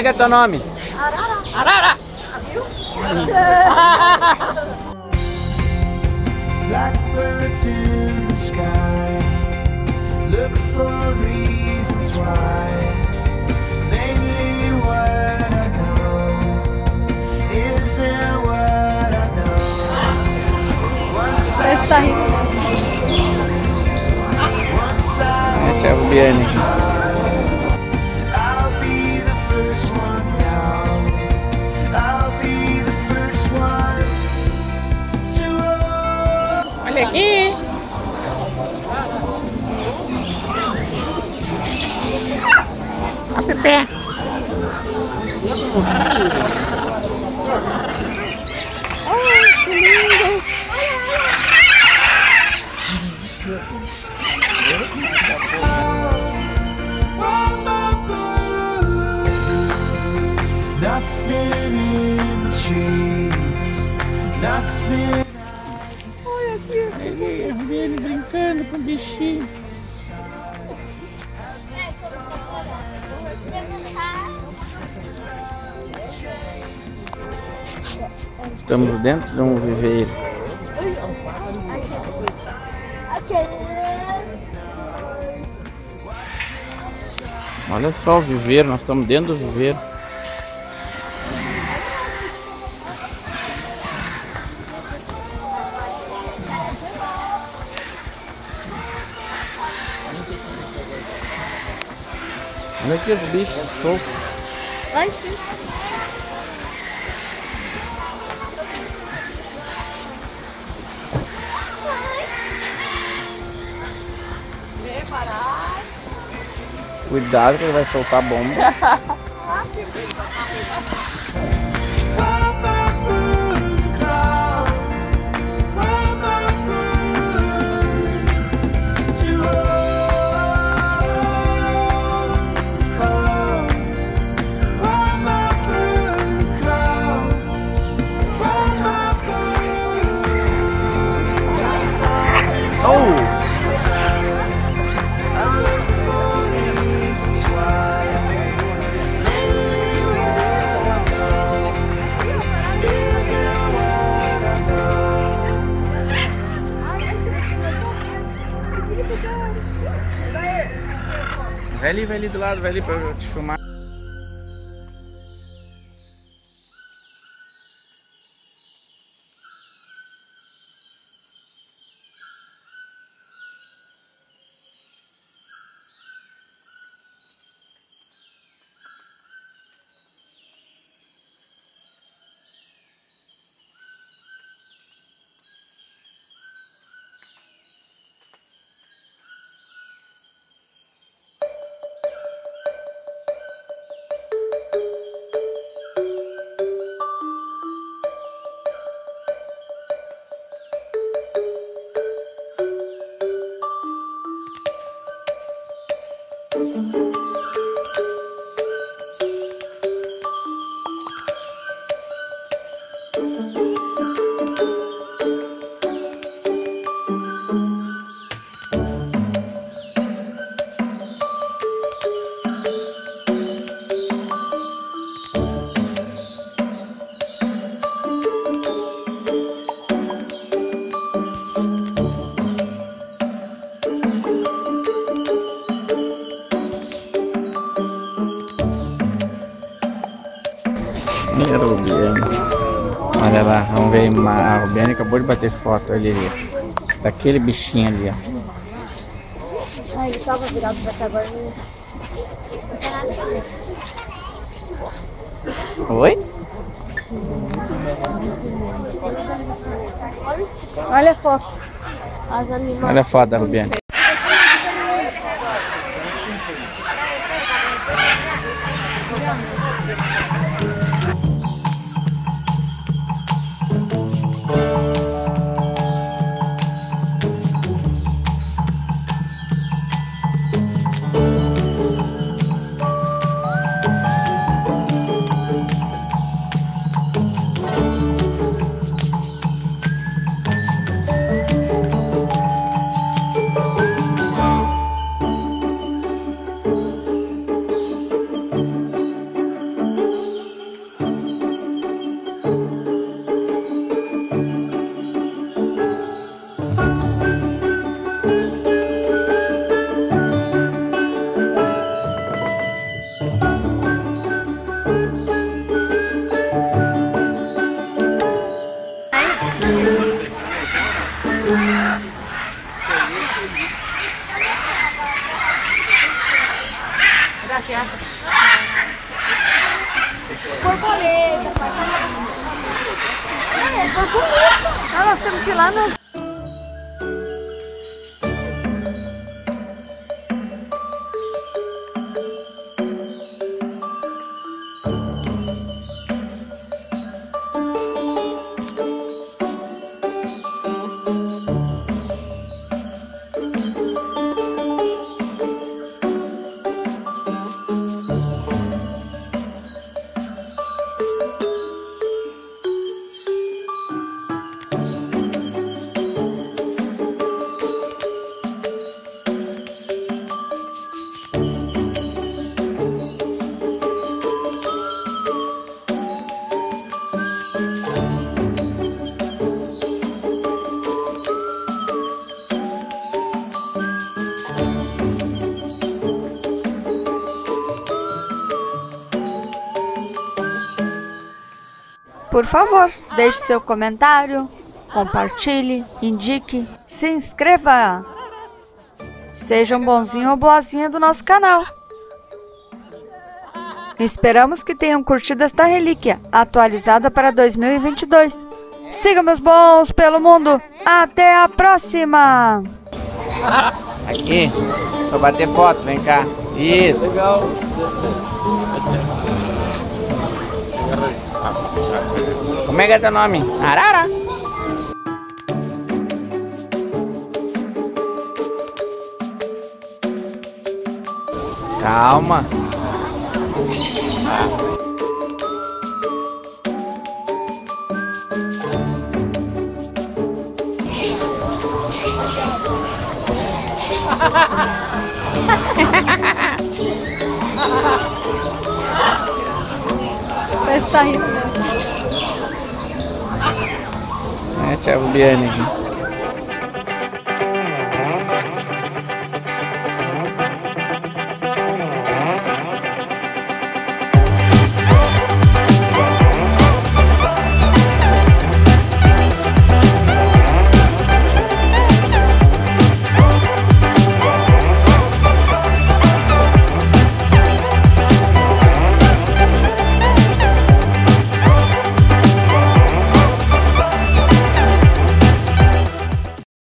é que é teu nome? Arara. Arara! Viu? Blackbirds in the sky, look for reasons why, mainly what I know, isn't what I know, once I know, once I know. Olha aqui! A Pepe! Ai, que lindo! Nothing in the trees, nothing. A Rubiane brincando com o bichinho. Estamos dentro de um viveiro. Olha só o viveiro, nós estamos dentro do viveiro. Olha aqui os bichos soltos. Vai sim. Cuidado que ele vai soltar a bomba. Vai ali do lado, vai ali pra eu te filmar. Olha lá, vamos ver, a Rubiane acabou de bater foto, olha ali, daquele bichinho ali, ó. Ai, só vou virar pra cá agora. Oi? Olha a foto. As animais. Olha a foto da Rubiane. Borboleta. É, borboleta. Ah, nós temos que ir lá no... Por favor, deixe seu comentário, compartilhe, indique, se inscreva. Seja um bonzinho ou boazinha do nosso canal. Esperamos que tenham curtido esta relíquia, atualizada para 2022. Sigam meus bons pelo mundo. Até a próxima. Aqui, vou bater foto, vem cá. Isso. Legal. Como é que é teu nome? Arara! Calma! Parece que tá rindo. É, tia Rubiane aqui.